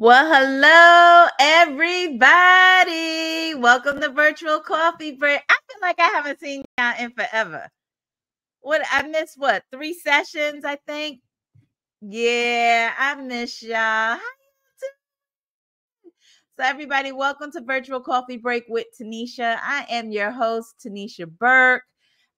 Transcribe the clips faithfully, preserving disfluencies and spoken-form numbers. Well, hello, everybody. Welcome to Virtual Coffee Break. I feel like I haven't seen y'all in forever. What I missed, what, three sessions, I think? Yeah, I miss y'all. So everybody, welcome to Virtual Coffee Break with Tanisha. I am your host, Tanisha Burke.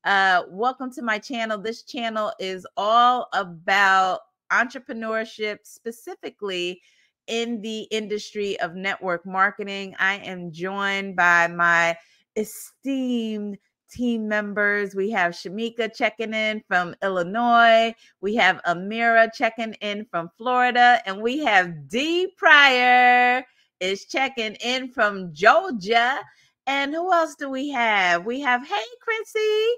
Uh, welcome to my channel. This channel is all about entrepreneurship, specifically in the industry of network marketing. I am joined by my esteemed team members. We have Shamika checking in from Illinois. We have Amira checking in from Florida. And we have D Pryor is checking in from Georgia. And who else do we have? We have, hey, Chrissy,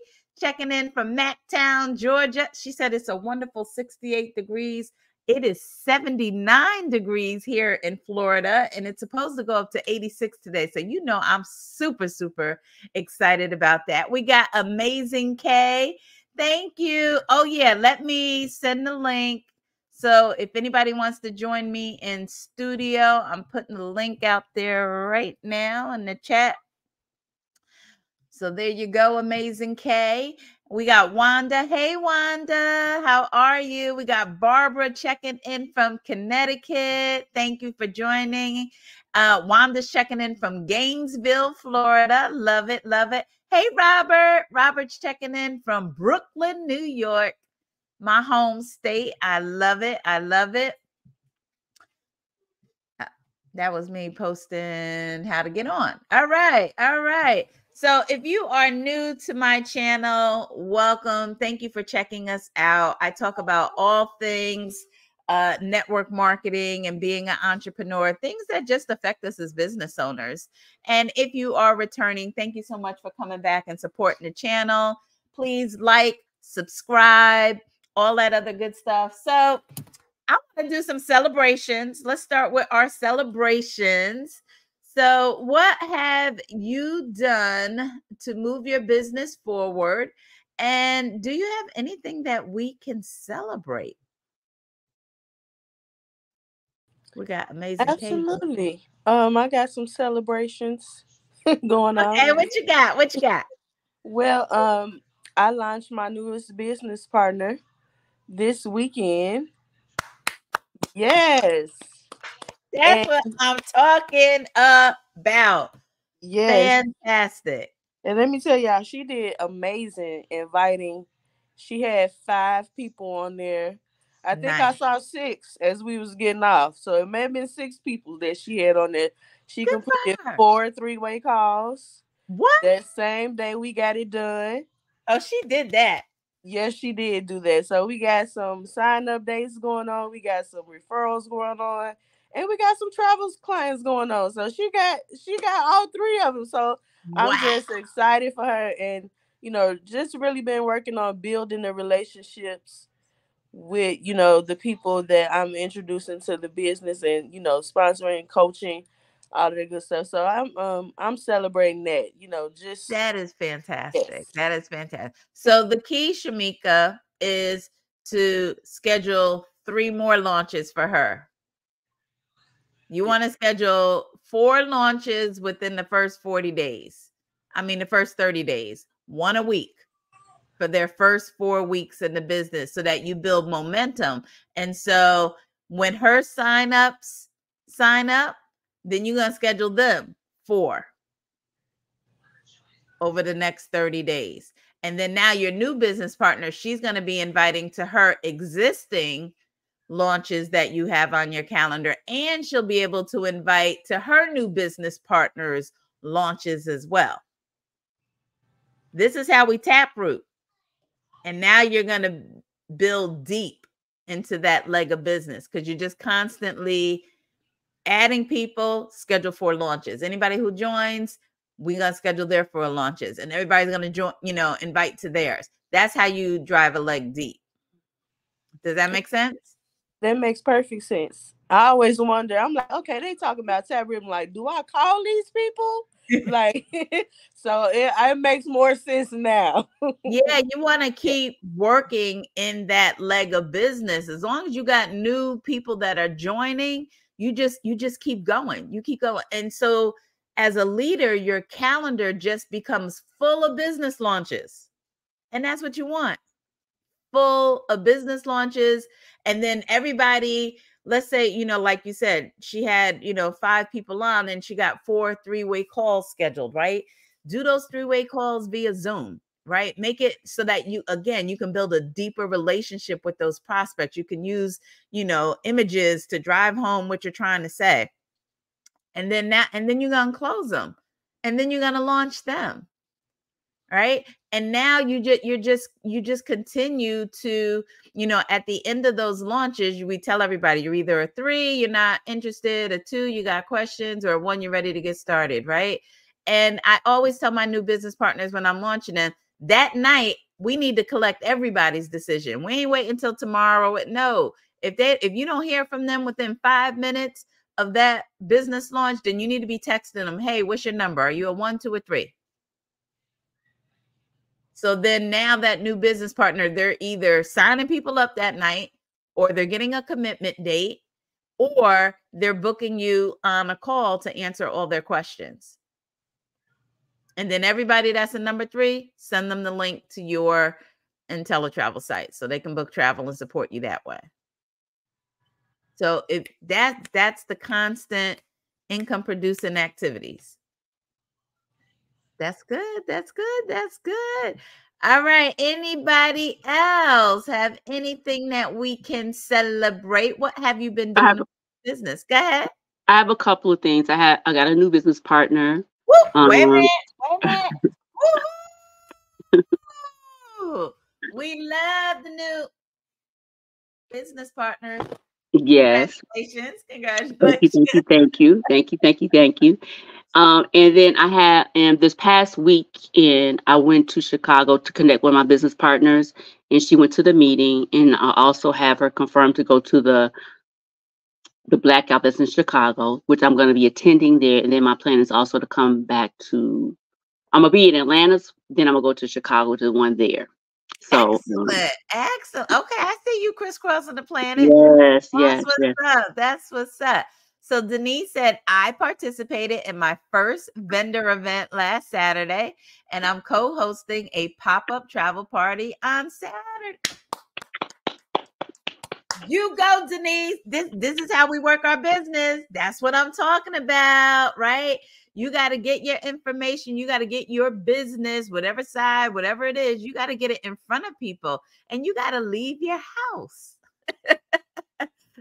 checking in from Macktown, Georgia. She said it's a wonderful sixty-eight degrees. It is seventy-nine degrees here in Florida, and it's supposed to go up to eighty-six today. So you know I'm super, super excited about that. We got Amazing K. Thank you. Oh, yeah, let me send the link. So if anybody wants to join me in studio, I'm putting the link out there right now in the chat. So there you go, Amazing K. We got Wanda. Hey, Wanda, how are you? We got Barbara checking in from Connecticut. Thank you for joining. Uh, Wanda's checking in from Gainesville, Florida. Love it, love it. Hey, Robert. Robert's checking in from Brooklyn, New York, my home state. I love it. I love it. That was me posting how to get on. All right, all right. So if you are new to my channel, welcome. Thank you for checking us out. I talk about all things uh, network marketing and being an entrepreneur, things that just affect us as business owners. And if you are returning, thank you so much for coming back and supporting the channel. Please like, subscribe, all that other good stuff. So I'm going to do some celebrations. Let's start with our celebrations. So what have you done to move your business forward? And do you have anything that we can celebrate? We got Amazing. Absolutely. Um, I got some celebrations going on. Okay, what you got? What you got? Well, um, I launched my newest business partner this weekend. Yes. That's and, what I'm talking about. Yes. Fantastic. And let me tell y'all, she did amazing inviting. She had five people on there. I think nice. I saw six as we was getting off. So it may have been six people that she had on there. She Good completed fire. four three-way calls. What? That same day we got it done. Oh, she did that. Yes, she did do that. So we got some sign-up dates going on. We got some referrals going on. And we got some travel clients going on. So she got she got all three of them. So wow. I'm just excited for her. And, you know, just really been working on building the relationships with, you know, the people that I'm introducing to the business and, you know, sponsoring, coaching, all of the good stuff. So I'm um I'm celebrating that, you know, just. That is fantastic. Yes. That is fantastic. So the key, Shamika, is to schedule three more launches for her. You want to schedule four launches within the first forty days. I mean, the first thirty days, one a week for their first four weeks in the business so that you build momentum. And so when her sign-ups sign up, then you're going to schedule them four over the next thirty days. And then now your new business partner, she's going to be inviting to her existing launches that you have on your calendar, and she'll be able to invite to her new business partners launches as well. This is how we taproot. And now you're going to build deep into that leg of business because you're just constantly adding people, schedule for launches. Anybody who joins, we're going to schedule their four launches, and everybody's going to join, you know, invite to theirs. That's how you drive a leg deep. Does that make sense? That makes perfect sense. I always wonder, I'm like, okay, they talking about taproot. I'm like, do I call these people? Like, so it, it makes more sense now. Yeah, you want to keep working in that leg of business. As long as you got new people that are joining, you just you just keep going. You keep going. And so as a leader, your calendar just becomes full of business launches. And that's what you want. Full of business launches. And then everybody, let's say, you know, like you said, she had, you know, five people on and she got four three-way calls scheduled, right? Do those three-way calls via Zoom, right? Make it so that you, again, you can build a deeper relationship with those prospects. You can use, you know, images to drive home what you're trying to say. And then that, and then you're going to close them, and then you're going to launch them. Right. And now you just, you're just, you just continue to, you know, at the end of those launches, we tell everybody you're either a three, you're not interested, a two, you got questions, or a one, you're ready to get started. Right. And I always tell my new business partners when I'm launching them that night, we need to collect everybody's decision. We ain't waiting until tomorrow. No, if they, if you don't hear from them within five minutes of that business launch, then you need to be texting them. Hey, what's your number? Are you a one, two, or three? So then now that new business partner, they're either signing people up that night, or they're getting a commitment date, or they're booking you on a call to answer all their questions. And then everybody that's a number three, send them the link to your InteleTravel site so they can book travel and support you that way. So if that that's the constant income producing activities. That's good. That's good. That's good. All right. Anybody else have anything that we can celebrate? What have you been doing in business? Go ahead. I have a couple of things. I had I got a new business partner. Woo, um, wait a minute. Wait a minute. Woo-hoo. We love the new business partners. Yes. Congratulations. Congratulations. Thank you. Thank you. Thank you. Thank you. Thank you. Um, and then I had, and this past weekend, I went to Chicago to connect with my business partners, and she went to the meeting, and I also have her confirmed to go to the the blackout that's in Chicago, which I'm going to be attending there. And then my plan is also to come back to, I'm going to be in Atlanta, then I'm going to go to Chicago to the one there. So excellent. Um, excellent. Okay. I see you crisscrossing the planet. Yes. That's yes, what's yes. up. That's what's up. So Denise said, I participated in my first vendor event last Saturday, and I'm co-hosting a pop-up travel party on Saturday. You go, Denise. This, this is how we work our business. That's what I'm talking about, right? You got to get your information. You got to get your business, whatever side, whatever it is, you got to get it in front of people, and you got to leave your house.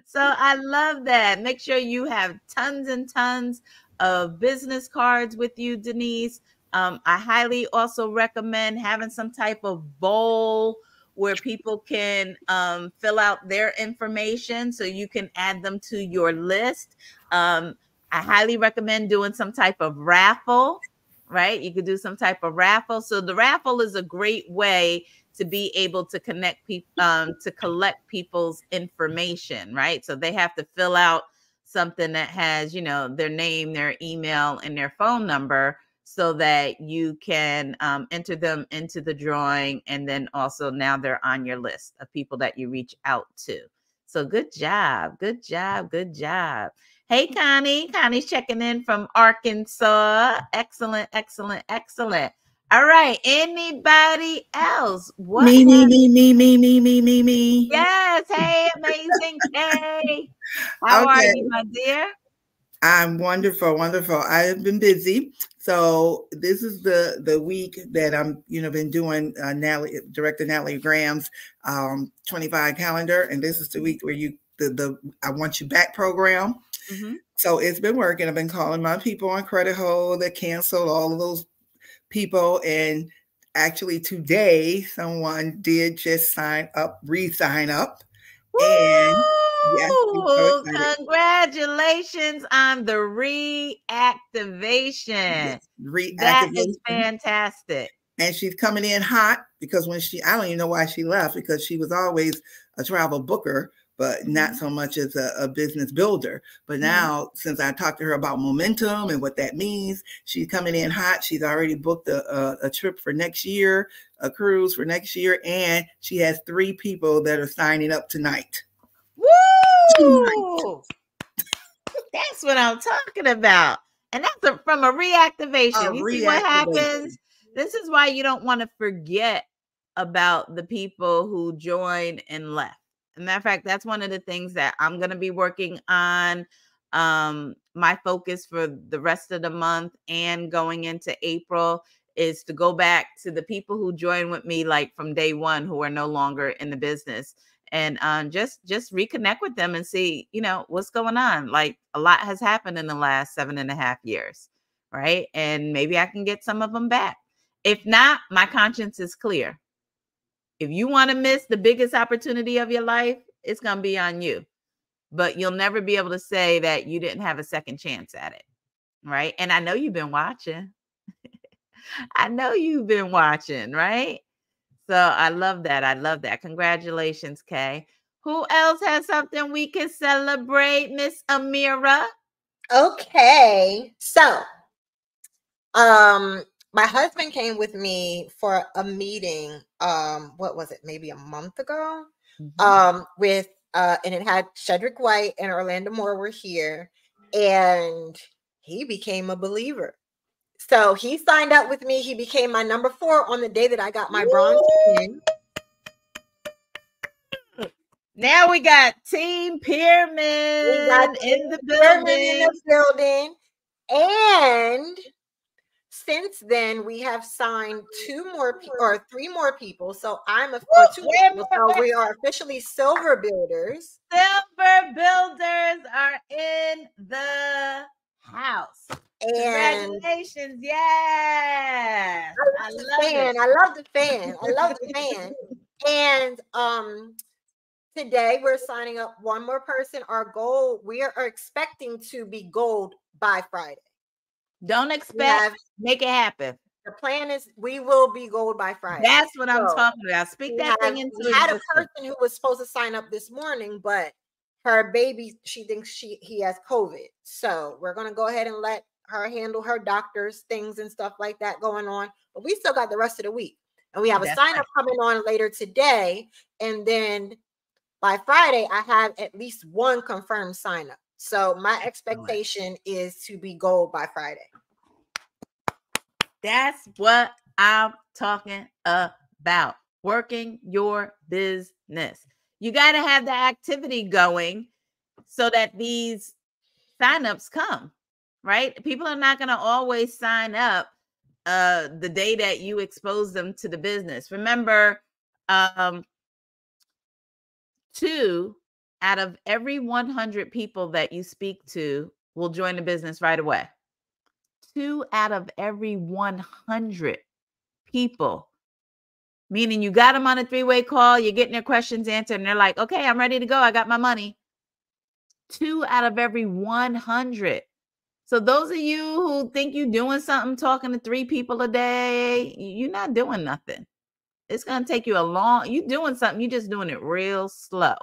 So I love that. Make sure you have tons and tons of business cards with you, Denise. Um, I highly also recommend having some type of bowl where people can um, fill out their information so you can add them to your list. Um, I highly recommend doing some type of raffle, right? You could do some type of raffle. So the raffle is a great way to be able to connect people, um, to collect people's information, right? So they have to fill out something that has, you know, their name, their email, and their phone number so that you can um, enter them into the drawing. And then also now they're on your list of people that you reach out to. So good job, good job, good job. Hey, Connie, Connie's checking in from Arkansas. Excellent, excellent, excellent. All right. Anybody else? What me, me, me, me, me, me, me, me, me. Yes. Hey, Amazing K. How okay. are you, my dear? I'm wonderful, wonderful. I've been busy. So this is the the week that I'm, you know, been doing uh, Natalie, Director Natalie Graham's um, twenty-five calendar. And this is the week where you, the, the I Want You Back program. Mm-hmm. So it's been working. I've been calling my people on credit hold that canceled all of those people, and actually today someone did just sign up, re-sign up. Woo! And yes, so congratulations on the reactivation. Yes, reactivation. That is fantastic. And she's coming in hot because when she, I don't even know why she left, because she was always a travel booker, but not so much as a, a business builder. But now, mm-hmm. since I talked to her about momentum and what that means, she's coming in hot. She's already booked a, a, a trip for next year, a cruise for next year. And she has three people that are signing up tonight. Woo! Tonight. That's what I'm talking about. And that's a, from a reactivation. A you reactivation. See what happens? This is why you don't want to forget about the people who joined and left. And matter of fact, that's one of the things that I'm going to be working on. Um, my focus for the rest of the month and going into April is to go back to the people who joined with me, like from day one, who are no longer in the business, and um, just, just reconnect with them and see, you know, what's going on. Like, a lot has happened in the last seven and a half years. Right. And maybe I can get some of them back. If not, my conscience is clear. If you want to miss the biggest opportunity of your life, it's going to be on you. But you'll never be able to say that you didn't have a second chance at it. Right. And I know you've been watching. I know you've been watching, right? So I love that. I love that. Congratulations, Kay. Who else has something we can celebrate, Miss Amira? Okay. So um, my husband came with me for a meeting, um, what was it, maybe a month ago? Mm-hmm. um, with uh, and it had Cedric White and Orlando Moore were here, and he became a believer. So he signed up with me. He became my number four on the day that I got my bronze pin. Now we got Team Pyramid we got in, team the building. in the building. And since then, we have signed two more or three more people. So I'm a or two people. So we are officially silver builders. Silver builders are in the house. And congratulations. Yes. I love, I, love fan. I love the fan. I love the fan. And um, today we're signing up one more person. Our goal, we are expecting to be gold by Friday. Don't expect, have, make it happen. The plan is we will be gold by Friday. That's what so I'm talking about. Speak that have, thing into We had a person who was supposed to sign up this morning, but her baby, she thinks she he has COVID. So we're going to go ahead and let her handle her doctor's things and stuff like that going on, but we still got the rest of the week, and we have That's a sign up right. coming on later today, and then by Friday I have at least one confirmed sign up. So my expectation is to be gold by Friday. That's what I'm talking about. Working your business. You got to have the activity going so that these signups come. Right? People are not going to always sign up uh, the day that you expose them to the business. Remember, um, two out of every one hundred people that you speak to will join the business right away. Two out of every one hundred people, meaning you got them on a three-way call, you're getting their questions answered, and they're like, okay, I'm ready to go. I got my money. Two out of every one hundred. So those of you who think you're doing something, talking to three people a day, you're not doing nothing. It's going to take you a long, you're doing something, you're just doing it real slow.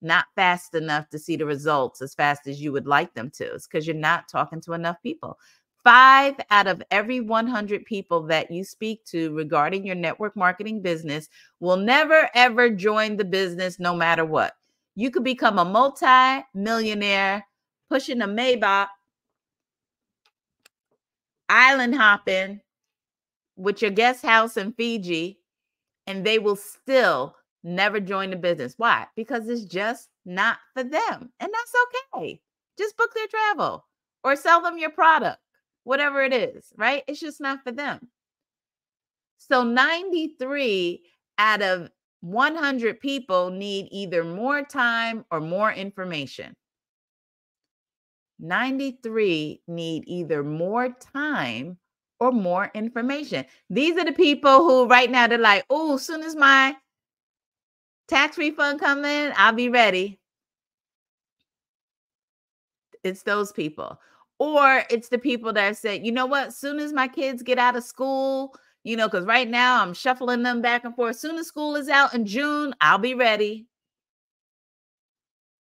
Not fast enough to see the results as fast as you would like them to. It's because you're not talking to enough people. Five out of every one hundred people that you speak to regarding your network marketing business will never, ever join the business no matter what. You could become a multi-millionaire pushing a Maybach, island hopping with your guest house in Fiji, and they will still never join the business. Why? Because it's just not for them. And that's okay. Just book their travel or sell them your product, whatever it is, right? It's just not for them. So ninety-three out of one hundred people need either more time or more information. ninety-three need either more time or more information. These are the people who right now they're like, oh, as soon as my tax refund comes in, I'll be ready. It's those people. Or it's the people that said, you know what, as soon as my kids get out of school, you know, because right now I'm shuffling them back and forth. As soon as school is out in June, I'll be ready.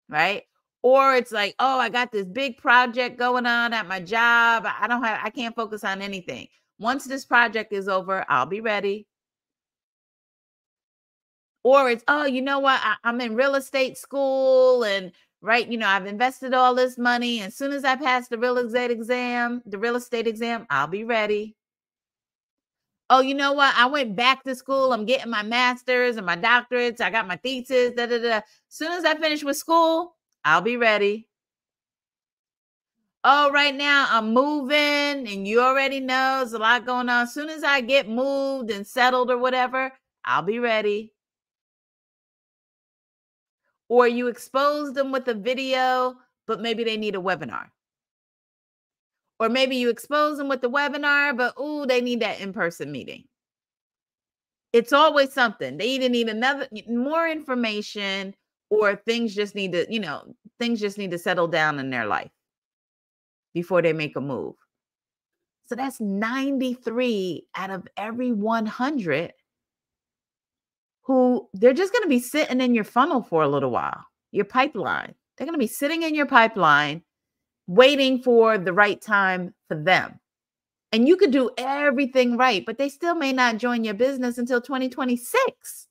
Right? Or it's like, oh, I got this big project going on at my job. I don't have, I can't focus on anything. Once this project is over, I'll be ready. Or it's, oh, you know what? I, I'm in real estate school and right? You know, I've invested all this money. As soon as I pass the real estate exam, the real estate exam, I'll be ready. Oh, you know what? I went back to school. I'm getting my master's and my doctorates. I got my thesis. Da, da, da. As soon as I finish with school, I'll be ready. Oh, right now I'm moving and you already know there's a lot going on. As soon as I get moved and settled or whatever, I'll be ready. Or you expose them with a video, but maybe they need a webinar. Or maybe you expose them with the webinar, but ooh, they need that in-person meeting. It's always something. They either need another more information or things just need to, you know, things just need to settle down in their life before they make a move. So that's ninety-three out of every one hundred who they're just going to be sitting in your funnel for a little while, your pipeline. They're going to be sitting in your pipeline waiting for the right time for them. And you could do everything right, but they still may not join your business until twenty twenty-six.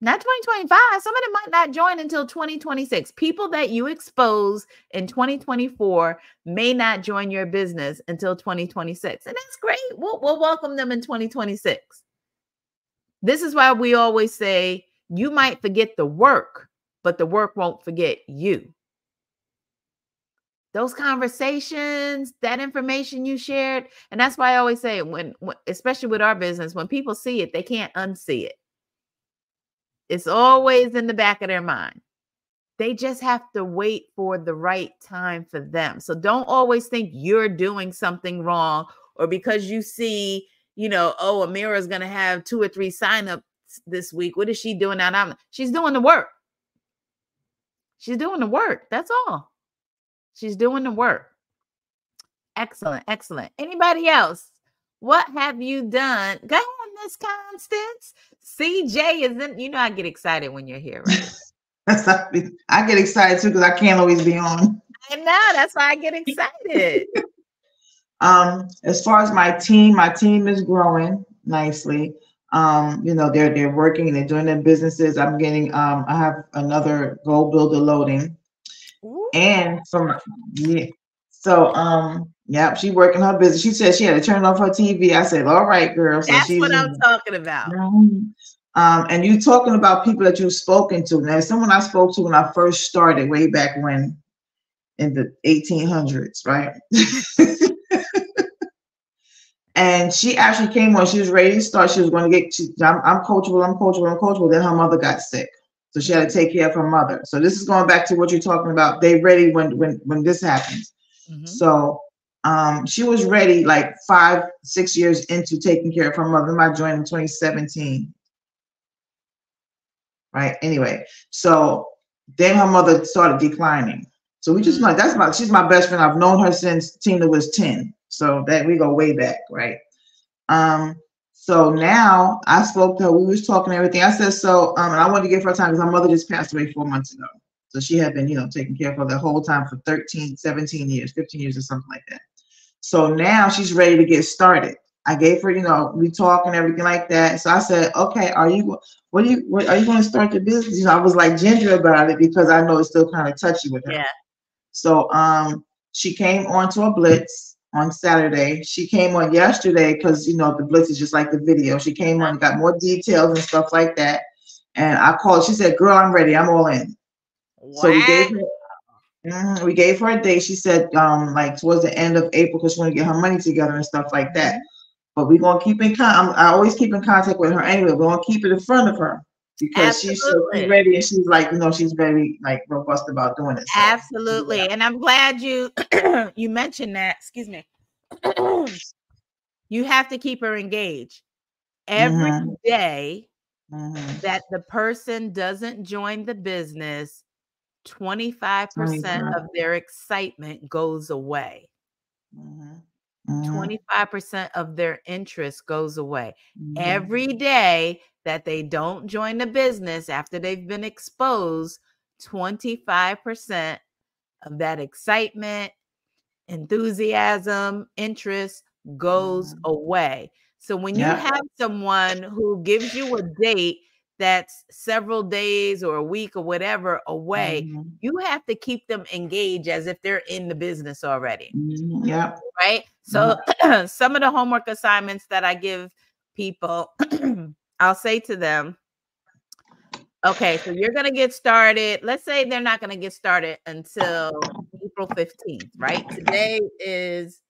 Not twenty twenty-five. Some of them might not join until twenty twenty-six. People that you expose in twenty twenty-four may not join your business until twenty twenty-six. And that's great. We'll, we'll welcome them in twenty twenty-six. This is why we always say you might forget the work, but the work won't forget you. Those conversations, that information you shared. And that's why I always say, when, especially with our business, when people see it, they can't unsee it. It's always in the back of their mind. They just have to wait for the right time for them. So don't always think you're doing something wrong or because you see, you know, oh, Amira's going to have two or three signups this week. What is she doing now? I'm, she's doing the work. She's doing the work. That's all. She's doing the work. Excellent. Excellent. Anybody else? What have you done? Go ahead, Miss Constance. C J is in. You know, I get excited when you're here, right? I get excited too because I can't always be on. I know. That's why I get excited. um, as far as my team, my team is growing nicely. Um, you know, they're they're working. They're doing their businesses. I'm getting. Um, I have another goal builder loading. Ooh. And from yeah, so um, yep, she working her business. She said she had to turn off her T V. I said, "All right, girl." So that's she's, what I'm talking about. Um, and you talking about people that you've spoken to. Now, someone I spoke to when I first started, way back when, in the eighteen hundreds, right? And she actually came on. She was ready to start. She was going to get. She, I'm, I'm coachable. I'm coachable. I'm coachable. Then her mother got sick. So she had to take care of her mother. So this is going back to what you're talking about. They ready when when when this happens. Mm-hmm. So um, she was ready like five, six years into taking care of her mother. I joined in twenty seventeen. Right. Anyway, so then her mother started declining. So we just know that's my she's my best friend. I've known her since Tina was ten. So that we go way back, right? Um So now I spoke to her. We was talking everything. I said, so, um, and I wanted to give her time because her mother just passed away four months ago. So she had been, you know, taking care of her the whole time for thirteen, seventeen years, fifteen years or something like that. So now she's ready to get started. I gave her, you know, we talk and everything like that. So I said, okay, are you, what are you, what, are you going to start the business? You know, I was like ginger about it because I know it's still kind of touchy with her. Yeah. So um, she came onto a blitz on Saturday. She came on yesterday because, you know, the blitz is just like the video. She came on and got more details and stuff like that. And I called. She said, girl, I'm ready. I'm all in. Wow. So we gave her, we gave her a day. She said, um, like, towards the end of April because she wanted to get her money together and stuff like that. But we're going to keep in contact. I always keep in contact with her anyway. We're going to keep it in front of her because absolutely. She's so ready and she's like, you know, she's very like robust about doing it. So, absolutely. Yeah. And I'm glad you you mentioned that. Excuse me. You have to keep her engaged. Every mm-hmm. day mm-hmm. that the person doesn't join the business, twenty-five percent mm-hmm. of their excitement goes away. Mm-hmm. twenty-five percent of their interest goes away. Mm-hmm. Every day that they don't join the business after they've been exposed, twenty-five percent of that excitement, enthusiasm, interest goes away. So when yeah. you have someone who gives you a date that's several days or a week or whatever away, mm-hmm. you have to keep them engaged as if they're in the business already. Mm-hmm. Yeah. Right. So mm-hmm. some of the homework assignments that I give people, I'll say to them, okay, so you're going to get started. Let's say they're not going to get started until April fifteenth, right? Today is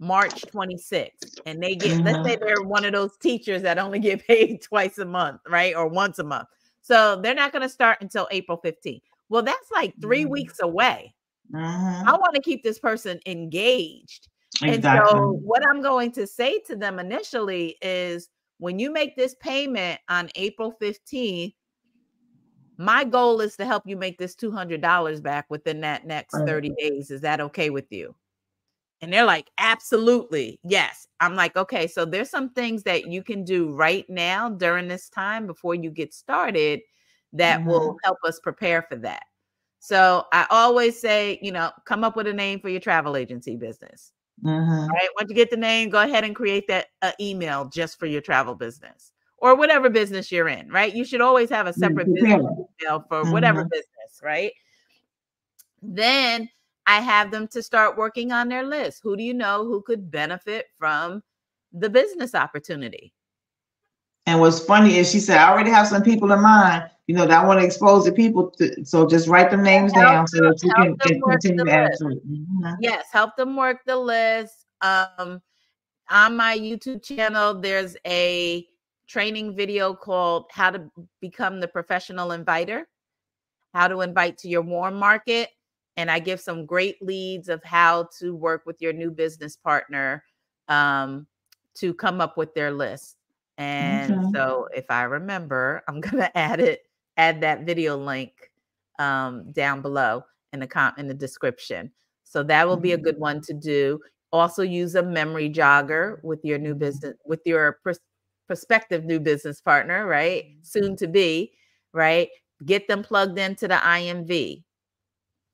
March twenty-sixth, and they get, let's say they're one of those teachers that only get paid twice a month, right? Or once a month. So they're not going to start until April fifteenth. Well, that's like three mm-hmm. weeks away. Mm-hmm. I want to keep this person engaged. Exactly. And so what I'm going to say to them initially is, when you make this payment on April fifteenth, my goal is to help you make this two hundred dollars back within that next thirty days. Is that okay with you? And they're like, absolutely. Yes. I'm like, okay, so there's some things that you can do right now during this time before you get started that mm-hmm. will help us prepare for that. So I always say, you know, come up with a name for your travel agency business. Mm-hmm. All right. Once you get the name, go ahead and create that uh, email just for your travel business or whatever business you're in. Right. You should always have a separate mm-hmm. business email for mm-hmm. whatever business. Right. Then I have them to start working on their list. Who do you know who could benefit from the business opportunity? And what's funny is she said, I already have some people in mind, you know, that I want to expose the people to. So just write their names help down so that you can, can continue to answer it. Mm-hmm. Yes, help them work the list. Um, on my YouTube channel, there's a training video called How to Become the Professional Inviter, How to Invite to Your Warm Market. And I give some great leads of how to work with your new business partner um, to come up with their list. And okay. so if I remember, I'm going to add it, add that video link um, down below in the com in the description. So that will be a good one to do. Also use a memory jogger with your new business, with your pr prospective new business partner, right? Soon to be, right? Get them plugged into the I M V.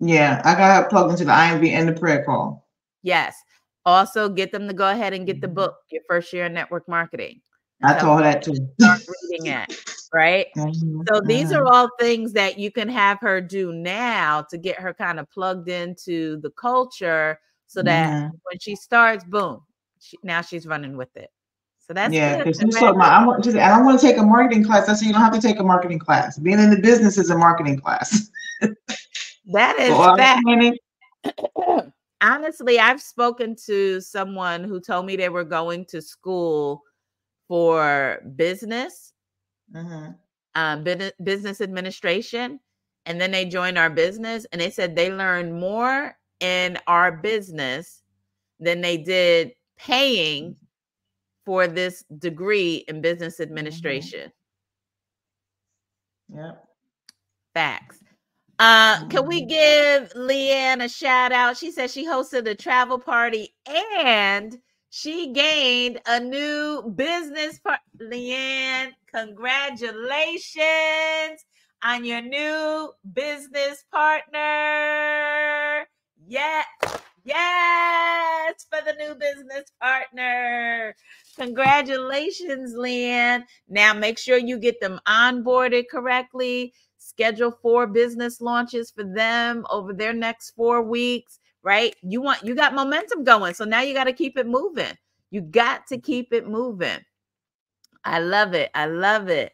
Yeah, I got plugged into the I M V and the prayer call. Yes. Also, get them to go ahead and get the book, Your First Year in Network Marketing. I told that too. Start reading it, right? Mm-hmm. So these are all things that you can have her do now to get her kind of plugged into the culture so that mm-hmm. when she starts, boom, she, now she's running with it. So that's yeah, because you said, I want to, I don't want to take a marketing class. I said, you don't have to take a marketing class. Being in the business is a marketing class. That is that. Honestly, I've spoken to someone who told me they were going to school for business, mm-hmm. um, business administration, and then they joined our business, and they said they learned more in our business than they did paying for this degree in business administration. Mm-hmm. Yeah. Facts. Uh, can we give Leanne a shout out? She said she hosted a travel party and she gained a new business partner. Leanne, congratulations on your new business partner. Yes, yes, for the new business partner. Congratulations, Leanne. Now make sure you get them onboarded correctly. Schedule four business launches for them over their next four weeks, right? You want, you got momentum going. So now you got to keep it moving. You got to keep it moving. I love it. I love it.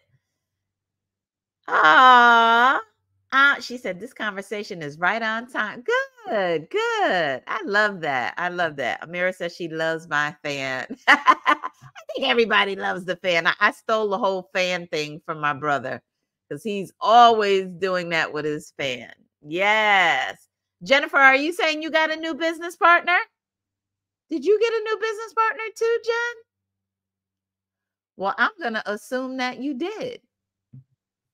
Ah, uh, she said, this conversation is right on time. Good, good. I love that. I love that. Amira says she loves my fan. I think everybody loves the fan. I, I stole the whole fan thing from my brother, because he's always doing that with his fan. Yes. Jennifer, are you saying you got a new business partner? Did you get a new business partner too, Jen? Well, I'm going to assume that you did.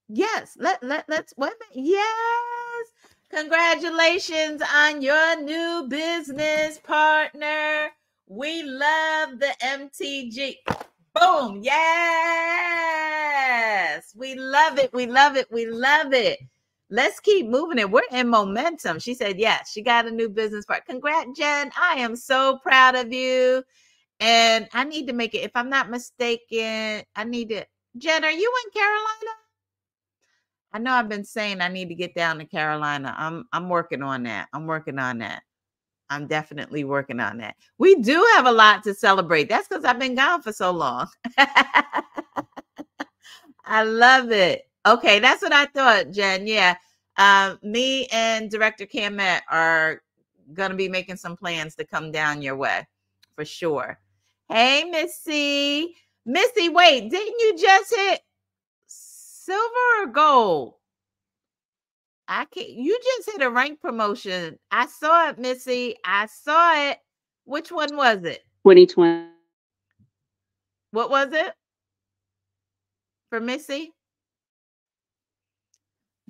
Yes. Let, let, let's, wait a minute. Yes. Congratulations on your new business partner. We love the M T G. Boom. Yes. We love it. We love it. We love it. Let's keep moving it. We're in momentum. She said, yes, she got a new business partner. Congrats, Jen. I am so proud of you. And I need to make it, if I'm not mistaken, I need to. Jen, are you in Carolina? I know I've been saying I need to get down to Carolina. I'm I'm working on that. I'm working on that. I'm definitely working on that. We do have a lot to celebrate. That's because I've been gone for so long. I love it. Okay, that's what I thought, Jen. Yeah. Uh, me and Director Camette are going to be making some plans to come down your way for sure. Hey, Missy. Missy, wait, didn't you just hit silver or gold? I can't. You just hit a rank promotion. I saw it, Missy. I saw it. Which one was it? twenty twenty. What was it for Missy?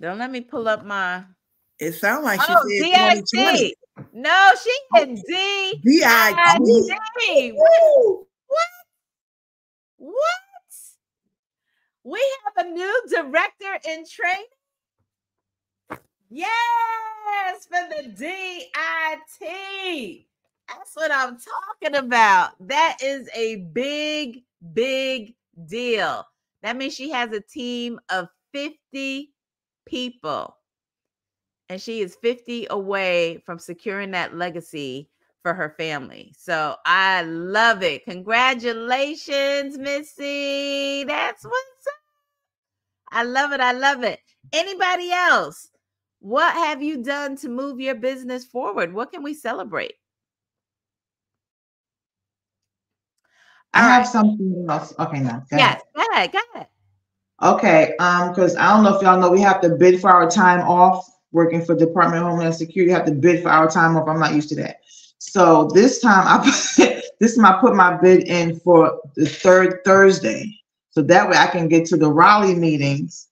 Don't let me pull up my. It sounds like she oh, did twenty twenty. No, she had D. D I D. What? What? We have a new director in training. Yes, for the D I T. That's what I'm talking about. That is a big, big deal. That means she has a team of fifty people. And she is fifty away from securing that legacy for her family. So I love it. Congratulations, Missy. That's what's up. I love it. I love it. Anybody else? What have you done to move your business forward? What can we celebrate? All I right. have something else. Okay, now. Yes, go ahead. Go ahead. Okay, um, because I don't know if y'all know, we have to bid for our time off. Working for the Department of Homeland Security, I have to bid for our time off. I'm not used to that. So this time, I put, this time I put my bid in for the third Thursday. So that way I can get to the Raleigh meetings.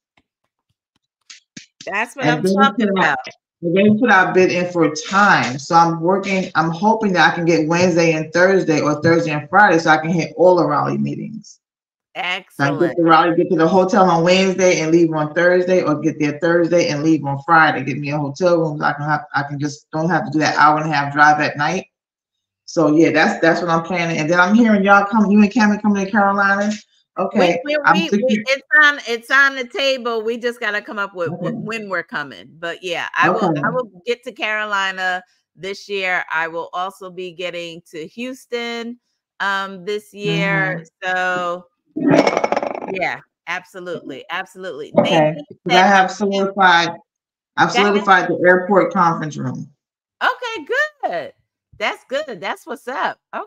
That's what I'm talking about. We're going to put our bid in for time. So I'm working, I'm hoping that I can get Wednesday and Thursday or Thursday and Friday so I can hit all the Raleigh meetings. Excellent. So I get to Raleigh, get to the hotel on Wednesday and leave on Thursday, or get there Thursday and leave on Friday. Get me a hotel room. So I can have, I can just don't have to do that hour and a half drive at night. So yeah, that's that's what I'm planning. And then I'm hearing y'all come. You and Cameron coming to Carolina. Okay, we, we, I'm we, we, it's on it's on the table. We just gotta come up with okay. when we're coming. But yeah, I okay. will I will get to Carolina this year. I will also be getting to Houston um this year. Mm-hmm. So. Yeah, absolutely, absolutely. Okay, I have solidified. I've solidified the airport conference room. Okay, good. That's good. That's what's up. Okay.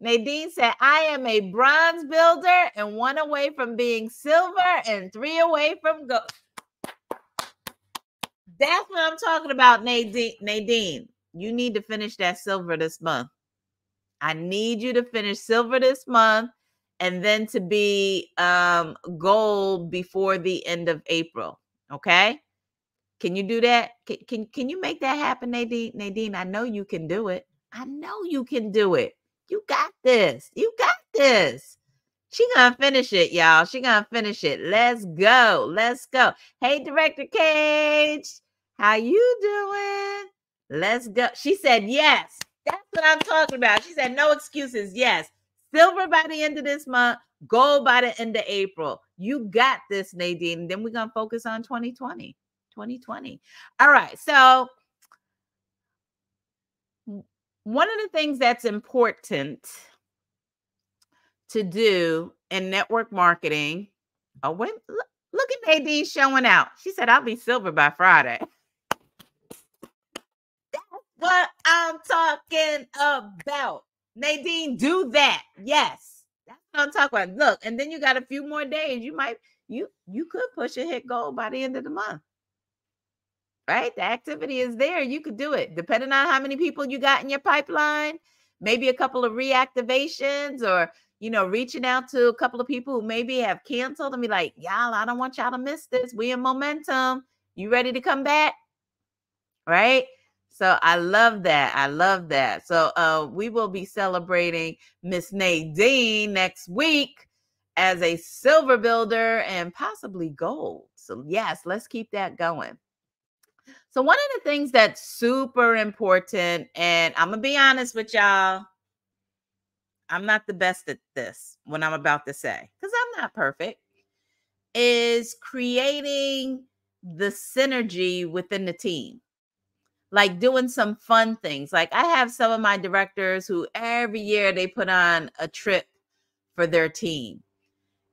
Nadine said, "I am a bronze builder and one away from being silver and three away from gold." That's what I'm talking about, Nadine. Nadine, you need to finish that silver this month. I need you to finish silver this month. And then to be um, gold before the end of April. Okay. Can you do that? Can, can, can you make that happen, Nadine? Nadine, I know you can do it. I know you can do it. You got this. You got this. She gonna finish it, y'all. She gonna finish it. Let's go. Let's go. Hey, Director Cage, how you doing? Let's go. She said, yes. That's what I'm talking about. She said, no excuses. Yes. Silver by the end of this month, gold by the end of April. You got this, Nadine. And then we're going to focus on twenty twenty. twenty twenty. All right. So one of the things that's important to do in network marketing, oh, when, look, look at Nadine showing out. She said, I'll be silver by Friday. That's what I'm talking about. Nadine, do that. Yes. That's what I'm talking about. Look, and then you got a few more days. You might, you, you could push and hit gold by the end of the month. Right? The activity is there. You could do it. Depending on how many people you got in your pipeline, maybe a couple of reactivations or, you know, reaching out to a couple of people who maybe have canceled and be like, y'all, I don't want y'all to miss this. We in momentum. You ready to come back? Right? So I love that. I love that. So uh, we will be celebrating Miss Nadine next week as a silver builder and possibly gold. So yes, let's keep that going. So one of the things that's super important, and I'm going to be honest with y'all, I'm not the best at this, what I'm about to say, because I'm not perfect. is creating the synergy within the team. Like doing some fun things. Like I have some of my directors who every year they put on a trip for their team.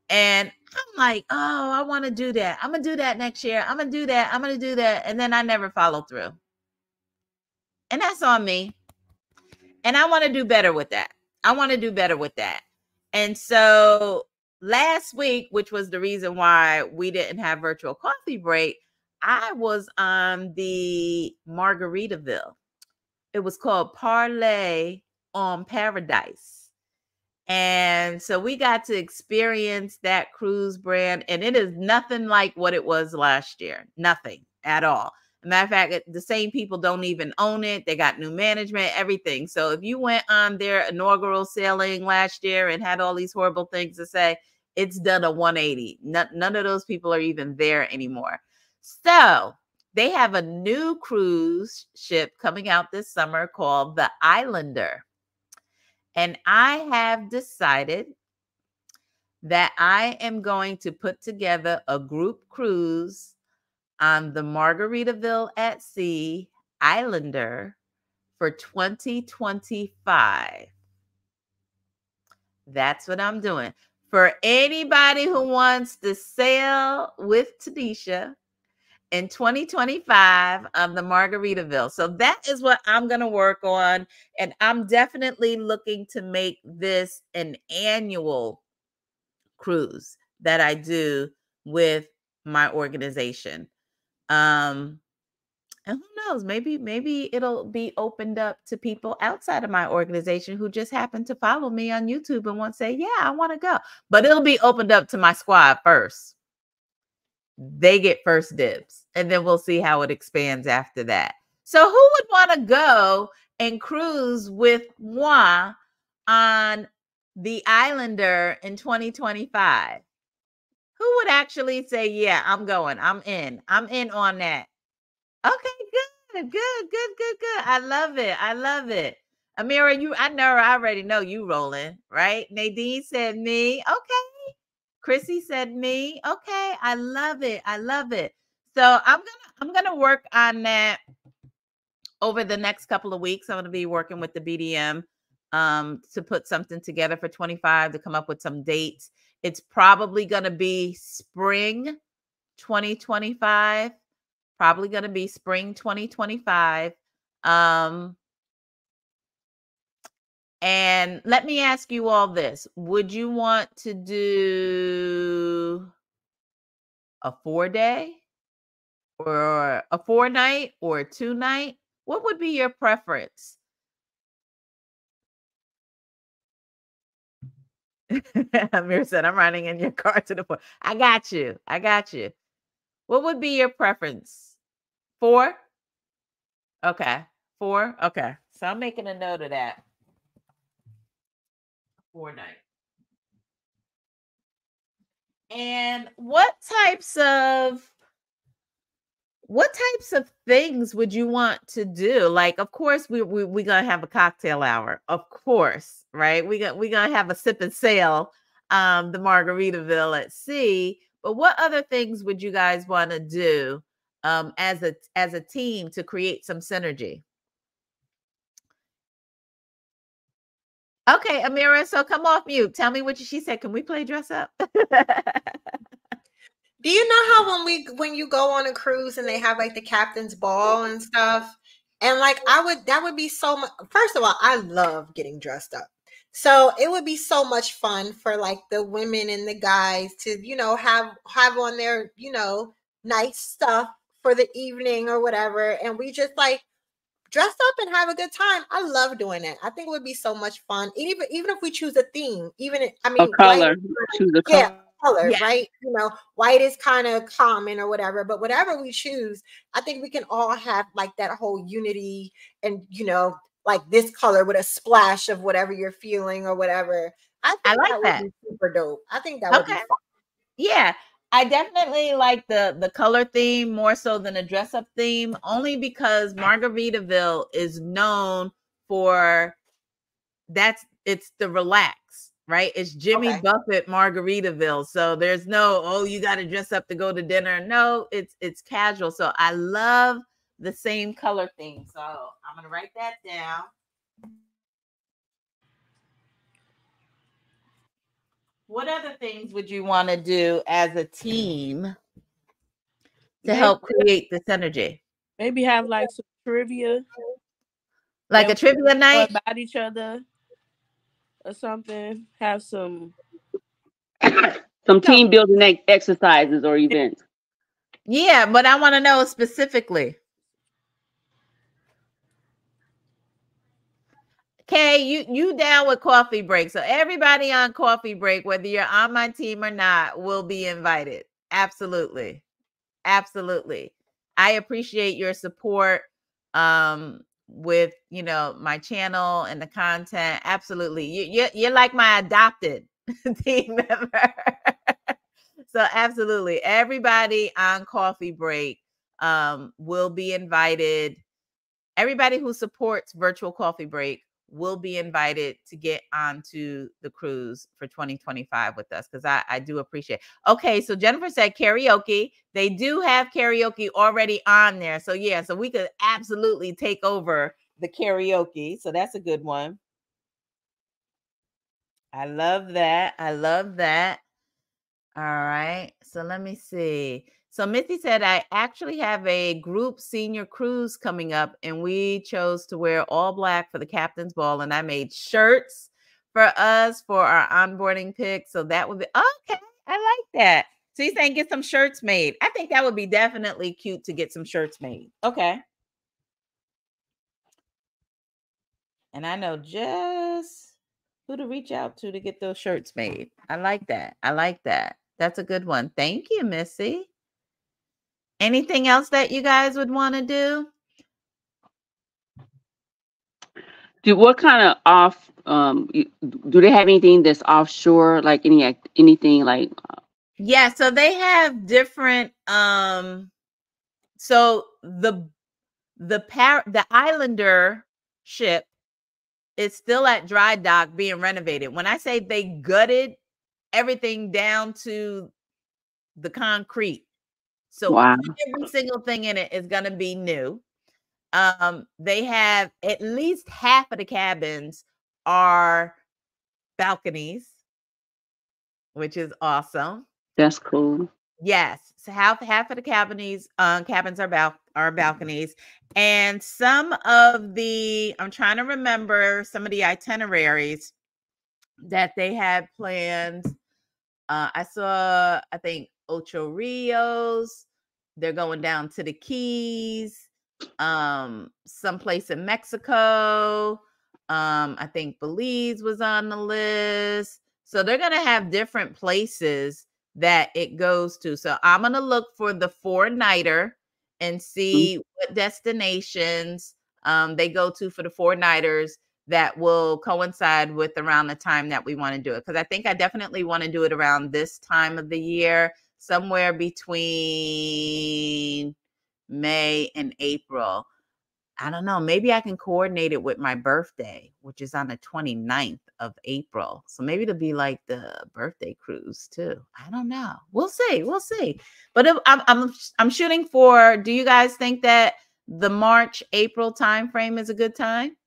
And I'm like, oh, I want to do that. I'm going to do that next year. I'm going to do that. I'm going to do that. And then I never follow through. And that's on me. And I want to do better with that. I want to do better with that. And so last week, which was the reason why we didn't have virtual coffee break, I was on the Margaritaville. It was called Parlay on Paradise. And so we got to experience that cruise brand. And it is nothing like what it was last year. Nothing at all. Matter of fact, the same people don't even own it. They got new management, everything. So if you went on their inaugural sailing last year and had all these horrible things to say, it's done a one eighty. None, none of those people are even there anymore. So they have a new cruise ship coming out this summer called the Islander. And I have decided that I am going to put together a group cruise on the Margaritaville at Sea Islander for twenty twenty-five. That's what I'm doing. For anybody who wants to sail with Tanisha in twenty twenty-five on the Margaritaville. So that is what I'm going to work on. And I'm definitely looking to make this an annual cruise that I do with my organization. Um, and who knows, maybe, maybe it'll be opened up to people outside of my organization who just happen to follow me on YouTube and want to say, yeah, I want to go. But it'll be opened up to my squad first. They get first dibs, and then we'll see how it expands after that. So who would want to go and cruise with moi on the Islander in twenty twenty-five? Who would actually say, yeah, I'm going, I'm in, I'm in on that? Okay, good, good, good, good, good. I love it. I love it. Amira, you, I know, I already know you rolling, right? Nadine said me. Okay. Chrissy said me. Okay, I love it. I love it. So I'm gonna I'm gonna work on that over the next couple of weeks. I'm gonna be working with the B D M um, to put something together for twenty-five, to come up with some dates. It's probably gonna be spring twenty twenty-five. Probably gonna be spring twenty twenty-five. Um, And let me ask you all this. Would you want to do a four day or a four night or a two night? What would be your preference? Amir said, I'm running in your car to the port. I got you. I got you. What would be your preference? Four? Okay. Four? Okay. So I'm making a note of that. Four night. And what types of what types of things would you want to do? Like, of course, we we we gonna have a cocktail hour, of course, right? We got we gonna have a sip and sail, um, the Margaritaville at Sea. But what other things would you guys want to do um, as a as a team to create some synergy? Okay, Amira, so come off mute. Tell me what you, she said. Can we play dress up? Do you know how when we when you go on a cruise and they have like the captain's ball and stuff? And like I would, that would be so much. First of all, I love getting dressed up. So it would be so much fun for like the women and the guys to, you know, have have on their, you know, nice stuff for the evening or whatever. And we just like dress up and have a good time. I love doing that. I think it would be so much fun. Even even if we choose a theme, even if, I mean, a color, white, choose a yeah, color, color yeah. Right? You know, white is kind of common or whatever. But whatever we choose, I think we can all have like that whole unity, and you know, like this color with a splash of whatever you're feeling or whatever. I think I like that, that would be super dope. I think that okay. would be fun. Yeah. I definitely like the, the color theme more so than a dress-up theme, only because Margaritaville is known for that's it's the relax. right? It's Jimmy okay. Buffett Margaritaville. So there's no, oh, you got to dress up to go to dinner. No, it's it's casual. So I love the same color thing. So I'm going to write that down. What other things would you want to do as a team to maybe, help create this energy? Maybe have like some trivia. Like a trivia night? About each other or something. Have some. some team building exercises or events. Yeah, but I want to know specifically. Kay, you, you down with coffee break. So everybody on coffee break, whether you're on my team or not, will be invited. Absolutely. Absolutely. I appreciate your support um, with, you know, my channel and the content. Absolutely. You, you, you're like my adopted team member. So absolutely. Everybody on coffee break um, will be invited. Everybody who supports virtual coffee break will be invited to get onto the cruise for twenty twenty-five with us, because I, I do appreciate it. Okay, so Jennifer said karaoke. They do have karaoke already on there. So yeah, so we could absolutely take over the karaoke. So that's a good one. I love that. I love that. All right, so let me see. So Missy said, I actually have a group senior cruise coming up, and we chose to wear all black for the captain's ball. And I made shirts for us for our onboarding pick. So that would be, okay, I like that. So you're saying get some shirts made. I think that would be definitely cute to get some shirts made. Okay. And I know just who to reach out to to get those shirts made. I like that. I like that. That's a good one. Thank you, Missy. Anything else that you guys would want to do? Do what kind of off? Um, do they have anything that's offshore? Like any anything like? Yeah, so they have different. Um, so the the par the Islander ship is still at dry dock being renovated. When I say they gutted everything down to the concrete. So wow. Every single thing in it is going to be new. Um, they have at least half of the cabins are balconies, which is awesome. That's cool. Yes. So half, half of the cabins, uh, cabins are, bal are balconies. And some of the, I'm trying to remember some of the itineraries that they had planned. Uh, I saw, I think, Ocho Rios, they're going down to the Keys, um, someplace in Mexico. Um, I think Belize was on the list. So they're going to have different places that it goes to. So I'm going to look for the four-nighter and see mm-hmm. what destinations um, they go to for the four-nighters that will coincide with around the time that we want to do it. Because I think I definitely want to do it around this time of the year. Somewhere between May and April. I don't know. Maybe I can coordinate it with my birthday, which is on the twenty-ninth of April. So maybe it'll be like the birthday cruise too. I don't know. We'll see. We'll see. But if I'm, I'm, I'm shooting for, do you guys think that the March, April timeframe is a good time?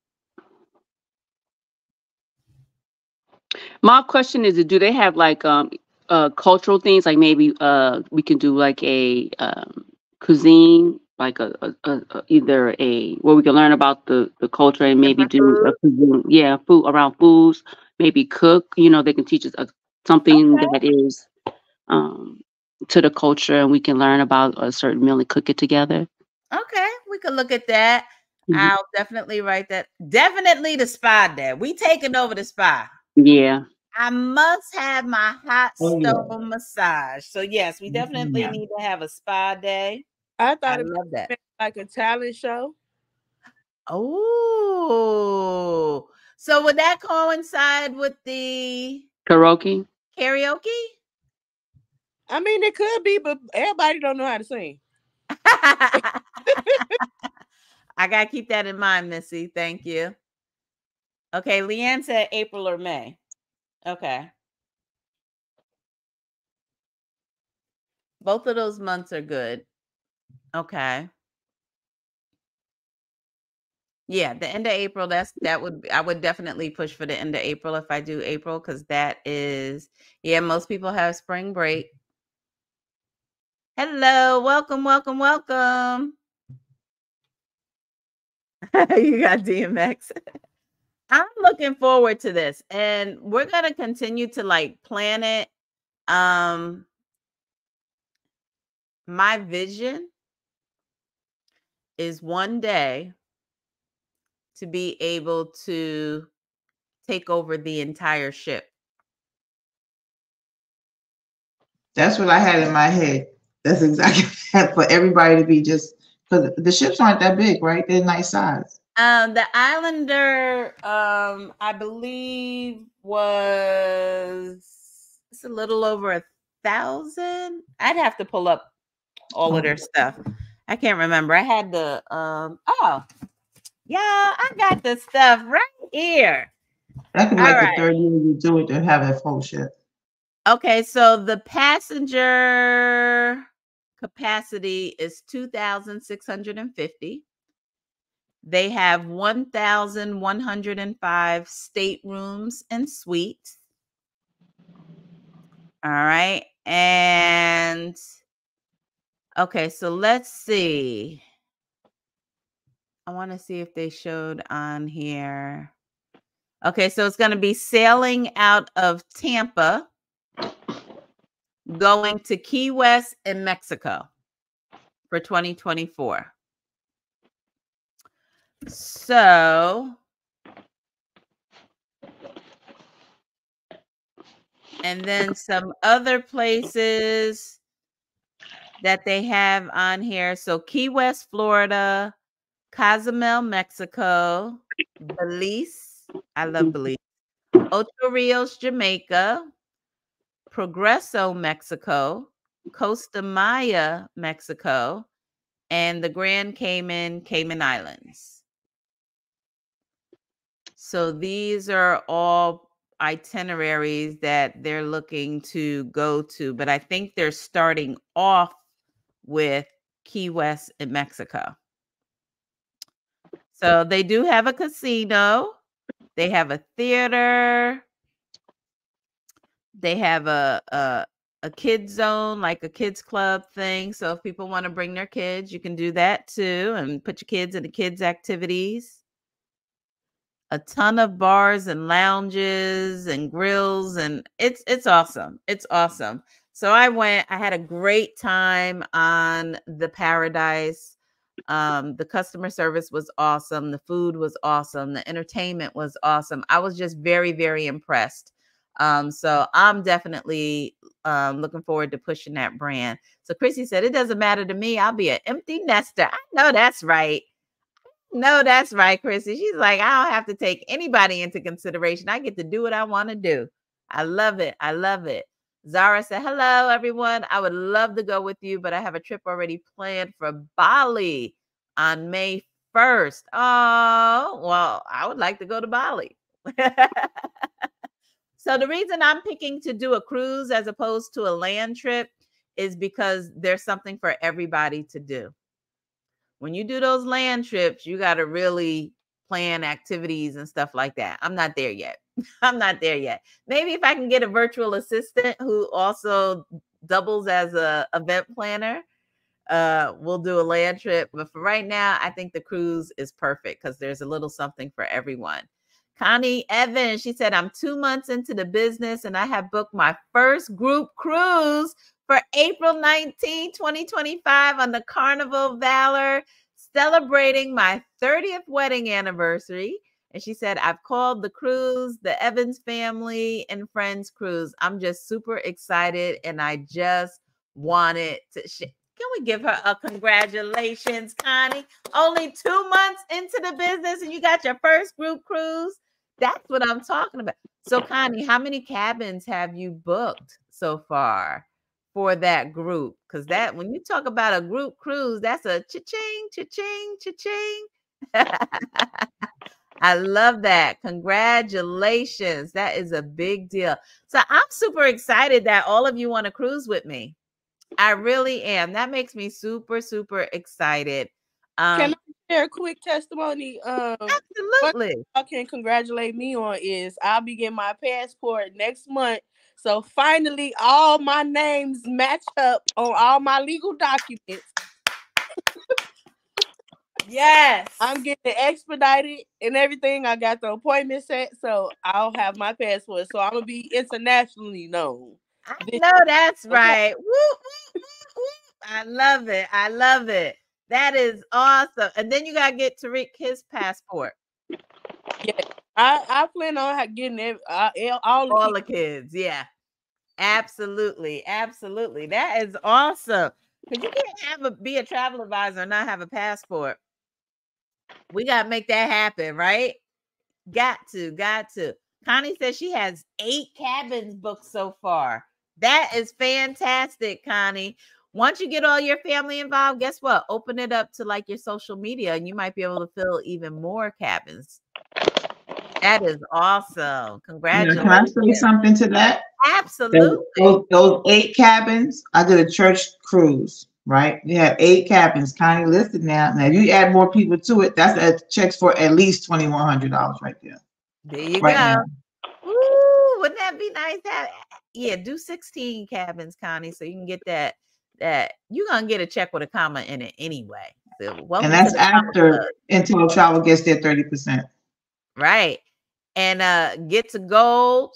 My question is, do they have like... um? Uh, cultural things, like maybe uh, we can do like a um, cuisine, like a, a, a either a where we can learn about the the culture and maybe do a cuisine, yeah, food around foods. Maybe cook, you know, they can teach us a, something okay. that is um, to the culture, and we can learn about a certain meal and cook it together. Okay, we could look at that. Mm-hmm. I'll definitely write that. Definitely the spa there. We taking over the spa. Yeah. I must have my hot oh, stone yeah. massage. So yes, we definitely yeah. need to have a spa day. I thought I it was that. Like a talent show. Oh, so would that coincide with the karaoke? Karaoke? I mean, it could be, but everybody don't know how to sing. I gotta keep that in mind, Missy. Thank you. Okay, Leanne said April or May. Okay. Both of those months are good. Okay. Yeah, the end of April, that's that would be, I would definitely push for the end of April if I do April, because that is, yeah, most people have spring break. Hello, welcome, welcome, welcome. You got D M X. I'm looking forward to this, and we're going to continue to like plan it. Um, my vision is one day to be able to take over the entire ship. That's what I had in my head. That's exactly that, for everybody to be just, because the ships aren't that big, right? They're nice size. Um, the Islander, um, I believe, was it's a little over a thousand. I'd have to pull up all of their stuff. I can't remember. I had the, um, oh, y'all, I got the stuff right here. That could be like right. The third year you do it to have that whole ship. Okay, so the passenger capacity is two thousand six hundred fifty. They have one thousand one hundred five staterooms and suites. All right. And okay, so let's see. I want to see if they showed on here. Okay, so it's going to be sailing out of Tampa, going to Key West in Mexico for twenty twenty-four. So, and then some other places that they have on here. So Key West, Florida. Cozumel, Mexico. Belize. I love Belize. Ocho Rios, Jamaica. Progreso, Mexico. Costa Maya, Mexico. And the Grand Cayman, Cayman Islands. So these are all itineraries that they're looking to go to. But I think they're starting off with Key West in Mexico. So they do have a casino. They have a theater. They have a, a, a kids zone, like a kids club thing. So if people want to bring their kids, you can do that too and put your kids in the kids activities. A ton of bars and lounges and grills, and it's it's awesome. It's awesome. So I went, I had a great time on the Paradise. Um, the customer service was awesome. The food was awesome. The entertainment was awesome. I was just very, very impressed. Um, so I'm definitely um, looking forward to pushing that brand. So Chrissy said, it doesn't matter to me. I'll be an empty nester. I know that's right. No, that's right, Chrissy. She's like, I don't have to take anybody into consideration. I get to do what I want to do. I love it. I love it. Zara said, hello, everyone. I would love to go with you, but I have a trip already planned for Bali on May first. Oh, well, I would like to go to Bali. So the reason I'm picking to do a cruise as opposed to a land trip is because there's something for everybody to do. When you do those land trips, you got to really plan activities and stuff like that. I'm not there yet. I'm not there yet. Maybe if I can get a virtual assistant who also doubles as a event planner, uh, we'll do a land trip. But for right now, I think the cruise is perfect because there's a little something for everyone. Connie Evans, she said, I'm two months into the business and I have booked my first group cruise for April nineteenth, twenty twenty-five on the Carnival Valor, celebrating my thirtieth wedding anniversary. And she said, I've called the cruise, the Evans Family and Friends Cruise. I'm just super excited. And I just wanted to, sh can we give her a congratulations, Connie? Only two months into the business and you got your first group cruise. That's what I'm talking about. So Connie, how many cabins have you booked so far for that group? Because that, when you talk about a group cruise, that's a cha-ching, cha-ching, cha-ching. I love that. Congratulations. That is a big deal. So I'm super excited that all of you want to cruise with me. I really am. That makes me super, super excited. Um, Can I share a quick testimony? Um, Absolutely. What y'all can congratulate me on is I'll be getting my passport next month. So finally, all my names match up on all my legal documents. Yes. I'm getting expedited and everything. I got the appointment set, so I'll have my passport. So I'm going to be internationally known. I know that's right. Woo, woo, woo, woo. I love it. I love it. That is awesome. And then you got to get Tariq his passport. Yeah. I, I plan on getting every, uh, all, all the kids. kids. Yeah. Absolutely. Absolutely. That is awesome. Because you can't have a, be a travel advisor and not have a passport. We got to make that happen, right? Got to, got to. Connie says she has eight cabins booked so far. That is fantastic, Connie. Once you get all your family involved, guess what? Open it up to like your social media and you might be able to fill even more cabins. That is awesome. Congratulations. Can I say something to that? Absolutely. Those, those eight cabins, I did a church cruise, right? We had eight cabins, Connie listed now. Now, if you add more people to it, that's that checks for at least twenty-one hundred dollars right there. There you right go. Ooh, wouldn't that be nice? That yeah, do sixteen cabins, Connie, so you can get that. That you're gonna get a check with a comma in it anyway. So and that's after InteleTravel gets their thirty percent. Right. And uh get to gold,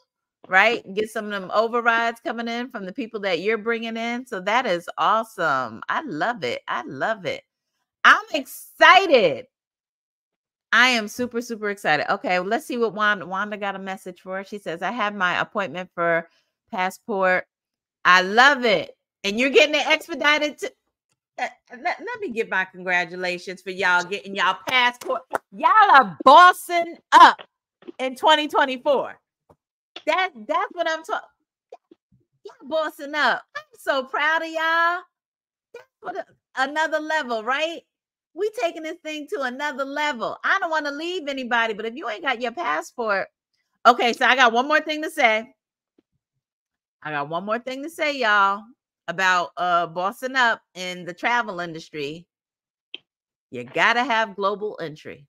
right? Get some of them overrides coming in from the people that you're bringing in. So that is awesome. I love it. I love it. I'm excited. I am super, super excited. Okay, well, let's see what Wanda, Wanda got a message for. She says, I have my appointment for passport. I love it. And you're getting it expedited. To, uh, let, let me get my congratulations for y'all getting y'all passport. Y'all are bossing up in twenty twenty-four. That, that's what I'm talking. Y'all bossing up. I'm so proud of y'all. That's what a, another level, right? We taking this thing to another level. I don't want to leave anybody, but if you ain't got your passport. Okay, so I got one more thing to say. I got one more thing to say, y'all, about uh, bossing up in the travel industry. You got to have global entry.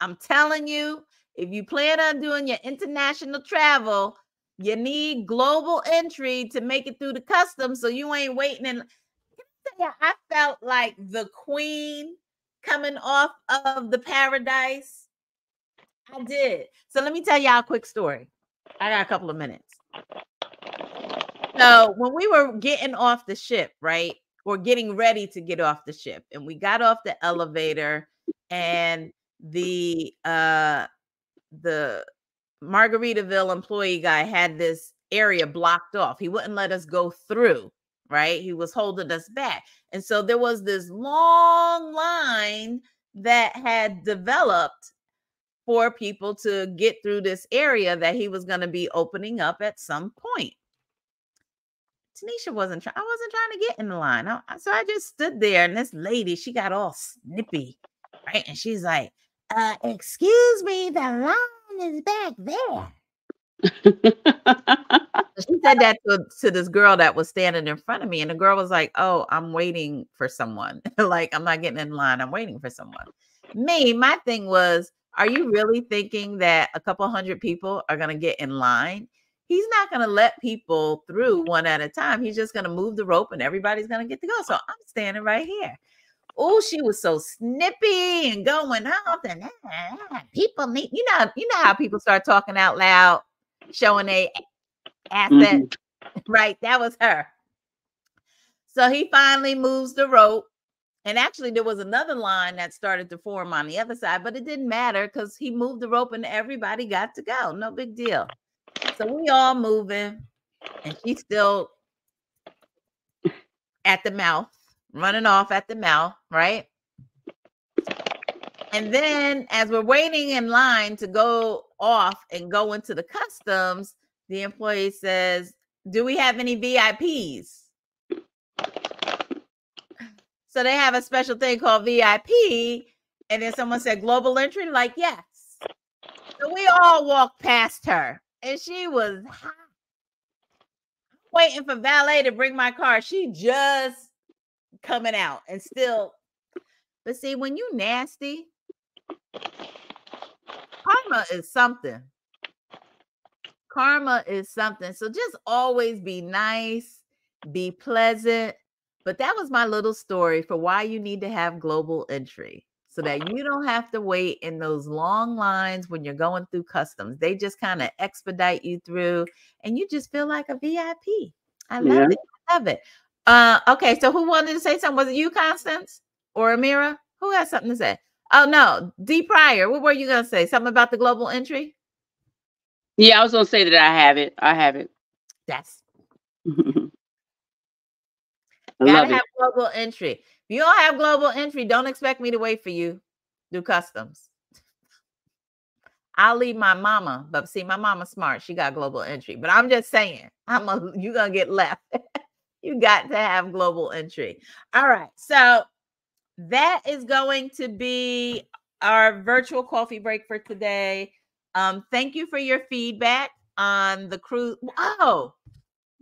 I'm telling you, if you plan on doing your international travel, you need global entry to make it through the customs so you ain't waiting in. I felt like the queen coming off of the paradise. I did. So let me tell y'all a quick story. I got a couple of minutes. So when we were getting off the ship, right? We're getting ready to get off the ship. And we got off the elevator and the uh, the Margaritaville employee guy had this area blocked off. He wouldn't let us go through. Right? He was holding us back. And so there was this long line that had developed for people to get through this area that he was going to be opening up at some point. Tanisha wasn't trying. I wasn't trying to get in the line. I, so I just stood there and this lady, she got all snippy. Right? And she's like, uh, excuse me, the line is back there. She said that to, to this girl that was standing in front of me, and the girl was like, oh, I'm waiting for someone. Like, I'm not getting in line, I'm waiting for someone. Me, my thing was, are you really thinking that a couple hundred people are going to get in line? He's not going to let people through one at a time. He's just going to move the rope and everybody's going to get to go. So I'm standing right here. Oh, she was so snippy and going off, and ah, people need, you know, you know how people start talking out loud, showing a asset, mm-hmm. Right? That was her. So he finally moves the rope. And actually there was another line that started to form on the other side, but it didn't matter because he moved the rope and everybody got to go. No big deal. So we all moving and she's still at the mouth, running off at the mouth, right? And then as we're waiting in line to go off and go into the customs, the employee says, do we have any V I Ps? So they have a special thing called V I P. And then someone said global entry, like, yes. So we all walked past her and she was hot. Waiting for valet to bring my car. She just coming out and still. But see, when you nasty, karma is something. Karma is something. So just always be nice, be pleasant. But that was my little story for why you need to have global entry, so that you don't have to wait in those long lines when you're going through customs. They just kind of expedite you through and you just feel like a V I P. I love yeah. it. I love it. Uh, okay, so who wanted to say something? Was it you, Constance, or Amira? Who has something to say? Oh, no, D Pryor, what were you going to say? Something about the global entry? Yeah, I was going to say that I have it. I have it. That's. I gotta love have it. Global entry. You don't have global entry, don't expect me to wait for you through customs. I'll leave my mama, but see, my mama's smart. She got global entry. But I'm just saying, I'm a, you're going to get left. You got to have global entry. All right. So that is going to be our virtual coffee break for today. Um, thank you for your feedback on the cruise. Oh,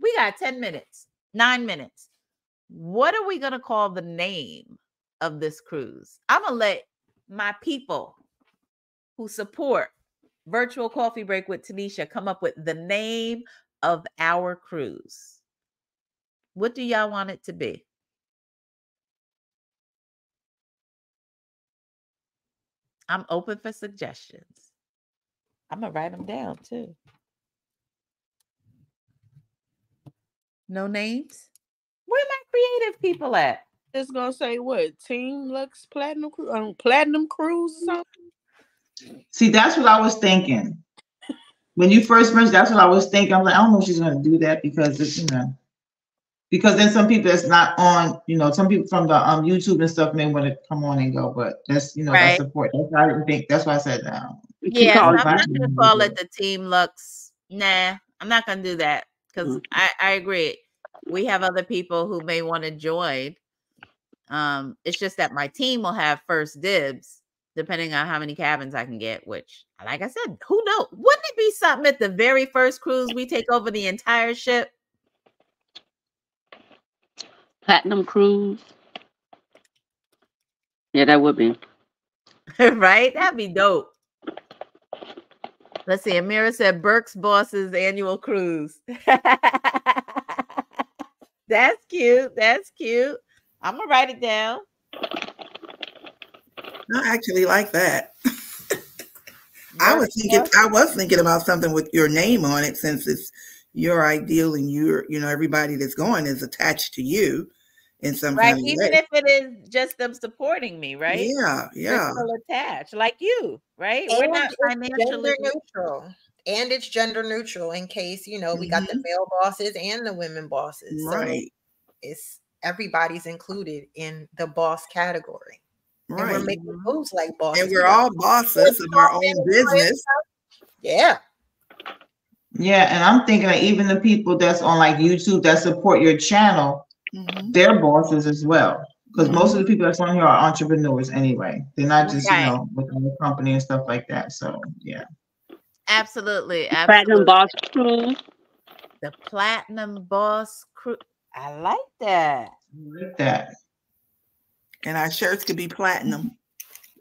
we got ten minutes, nine minutes. What are we going to call the name of this cruise? I'm going to let my people who support Virtual Coffee Break with Tanisha come up with the name of our cruise. What do y'all want it to be? I'm open for suggestions. I'm going to write them down too. No names? Where my creative people at? It's gonna say what? Team Lux Platinum Cruise, um, Platinum Cruise or something? See, that's what I was thinking. When you first mentioned, that's what I was thinking. I'm like, I don't know if she's gonna do that because it's, you know, because then some people that's not on, you know, some people from the um YouTube and stuff may want to come on and go, but that's, you know, right. That's support. That's why I didn't think, that's why I said that. No. Yeah, I'm not gonna movie. call it the Team Lux. Nah, I'm not gonna do that because mm-hmm. I, I agree. We have other people who may want to join. Um, it's just that my team will have first dibs, depending on how many cabins I can get, which, like I said, who knows? Wouldn't it be something at the very first cruise we take over the entire ship? Platinum Cruise. Yeah, that would be. Right? That'd be dope. Let's see. Amira said Burke's Boss's annual cruise. That's cute. That's cute. I'm going to write it down. I actually like that. I was thinking I was thinking about something with your name on it, since it's your ideal and your, you know, everybody that's going is attached to you in some right, kind of even way. If it is just them supporting me, right? Yeah, yeah. We're still attached, like you, right? And we're not financially neutral. And it's gender neutral in case, you know, we got mm-hmm. the male bosses and the women bosses. Right. So it's everybody's included in the boss category. Right. And we're making moves like bosses. And we're all bosses of our own business. Yeah. Yeah. And I'm thinking that even the people that's on like YouTube that support your channel, mm-hmm. they're bosses as well. Because mm-hmm. most of the people that's on here are entrepreneurs anyway. They're not just, okay. you know, within the company and stuff like that. So, yeah. Absolutely, absolutely. Platinum Boss Crew. The Platinum Boss Crew. I like that. I like that. And our shirts could be platinum.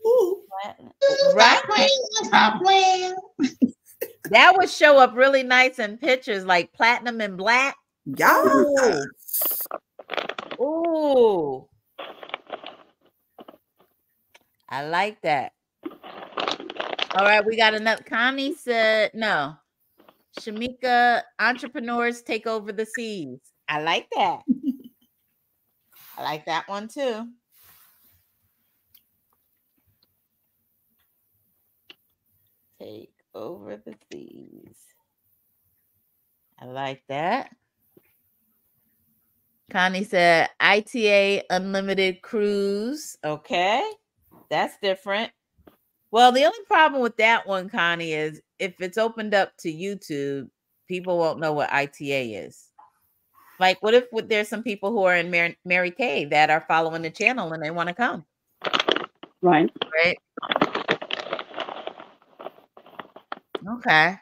Ooh. Platinum. Right. Right. That would show up really nice in pictures, like platinum and black. Yes. Ooh. Ooh. I like that. All right, we got another. Connie said, no. Shamika, entrepreneurs take over the seas. I like that. I like that one too. Take over the seas. I like that. Connie said, I T A Unlimited Cruise. Okay, that's different. Well, the only problem with that one, Connie, is if it's opened up to YouTube, people won't know what I T A is. Like, what if what, there's some people who are in Mary, Mary Kay that are following the channel and they want to come? Right. Right. Okay.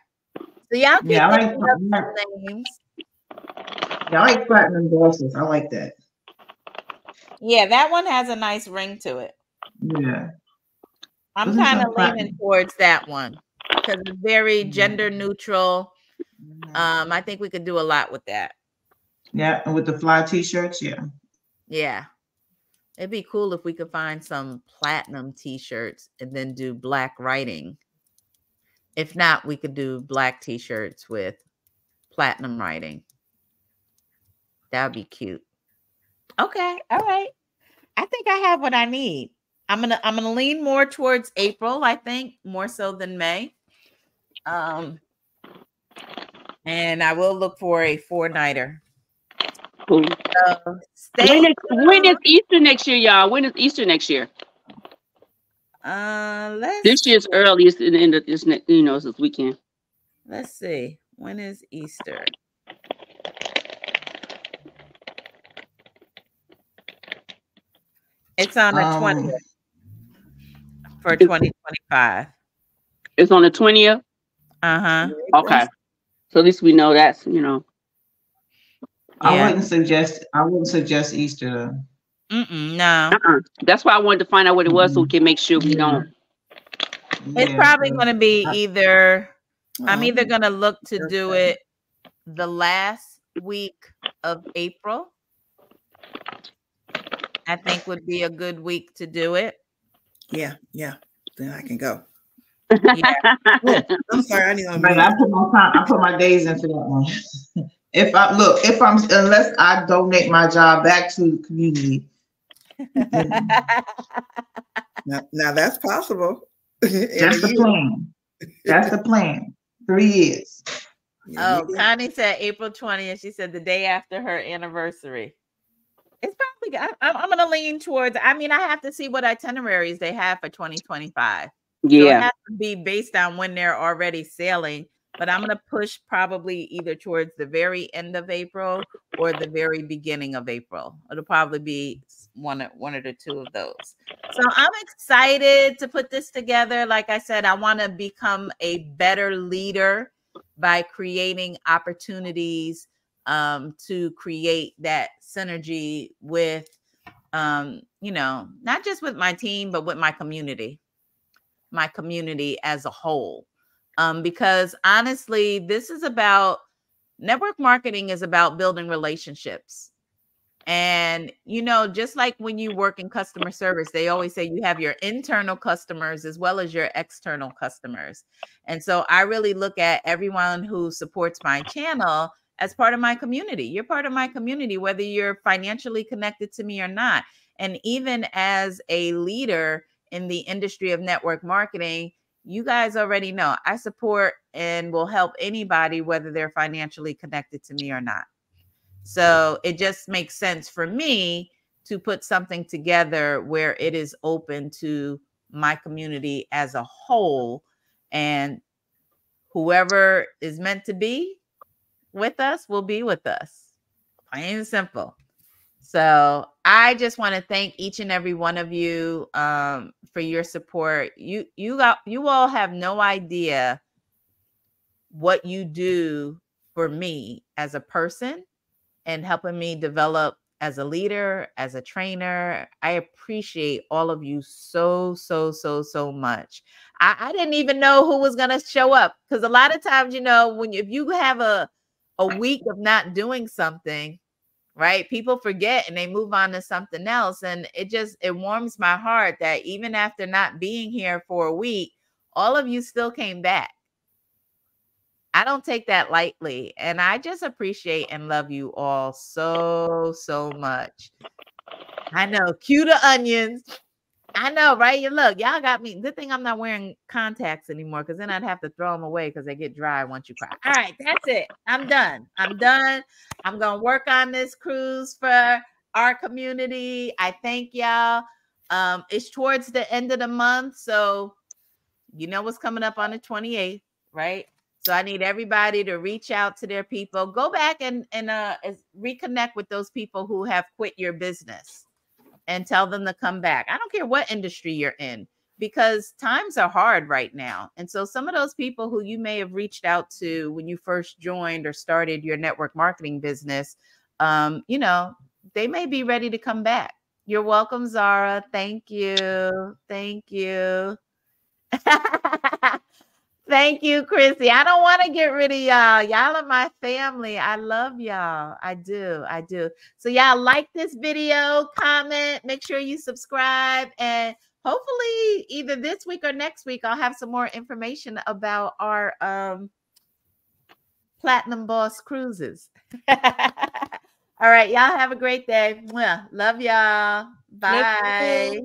So y'all keep yeah, I like up names. Yeah, I like platinum bosses. I like that. Yeah, that one has a nice ring to it. Yeah. I'm kind of leaning towards that one because it's very gender neutral. Um, I think we could do a lot with that. Yeah, and with the fly t-shirts, yeah. Yeah. It'd be cool if we could find some platinum t-shirts and then do black writing. If not, we could do black t-shirts with platinum writing. That would be cute. Okay, all right. I think I have what I need. I'm gonna I'm gonna lean more towards April, I think, more so than May. Um, and I will look for a four-nighter. So when, is, when is Easter next year, y'all? When is Easter next year? Uh, let's this year's see. Early. It's in the end of this, you know, it's this weekend. Let's see. When is Easter? It's on the um, twentieth for twenty twenty-five. It's on the twentieth? Uh-huh. Okay. So at least we know that's, you know. I yeah. wouldn't suggest I wouldn't suggest Easter though. Mm-mm, no. Uh-uh. That's why I wanted to find out what it was so we can make sure we don't. Yeah. It's probably gonna be either I'm either gonna look to do it the last week of April. I think would be a good week to do it. Yeah, yeah. Then I can go. Yeah. Look, I'm sorry, I need to I put my time, I put my days into that one. If I look, if I'm unless I donate my job back to the community. now, now that's possible. That's the plan. That's the plan. Three years. Oh, Connie said April twentieth. She said the day after her anniversary. It's probably. I, I'm, I'm going to lean towards. I mean, I have to see what itineraries they have for twenty twenty-five. Yeah, so it has to be based on when they're already sailing. But I'm going to push probably either towards the very end of April or the very beginning of April. It'll probably be one, one or two of those. So I'm excited to put this together. Like I said, I want to become a better leader by creating opportunities um, to create that synergy with, um, you know, not just with my team, but with my community, my community as a whole. Um, because honestly, this is about network marketing is about building relationships. And, you know, just like when you work in customer service, they always say you have your internal customers as well as your external customers. And so I really look at everyone who supports my channel as part of my community. You're part of my community, whether you're financially connected to me or not. And even as a leader in the industry of network marketing, you guys already know I support and will help anybody, whether they're financially connected to me or not. So it just makes sense for me to put something together where it is open to my community as a whole. And whoever is meant to be with us will be with us. Plain and simple. So I just want to thank each and every one of you um, for your support. You you got you all have no idea what you do for me as a person and helping me develop as a leader, as a trainer. I appreciate all of you so, so, so, so much. I, I didn't even know who was going to show up because a lot of times, you know, when you, if you have a, a week of not doing something, right? People forget and they move on to something else. And it just, it warms my heart that even after not being here for a week, all of you still came back. I don't take that lightly. And I just appreciate and love you all so, so much. I know, cue the onions. I know, right? You look, y'all got me. Good thing I'm not wearing contacts anymore because then I'd have to throw them away because they get dry once you cry. All right, that's it. I'm done. I'm done. I'm going to work on this cruise for our community. I thank y'all. Um, it's towards the end of the month, so you know what's coming up on the twenty-eighth, right? So I need everybody to reach out to their people. Go back and, and uh, reconnect with those people who have quit your business. and tell them to come back. I don't care what industry you're in, because times are hard right now. And so some of those people who you may have reached out to when you first joined or started your network marketing business, um, you know, they may be ready to come back. You're welcome, Zara. Thank you. Thank you. Thank you, Chrissy. I don't want to get rid of y'all. Y'all are my family. I love y'all. I do. I do. So y'all like this video, comment, make sure you subscribe, and hopefully either this week or next week, I'll have some more information about our um, Platinum Boss cruises. All right. Y'all have a great day. Love y'all. Bye. Love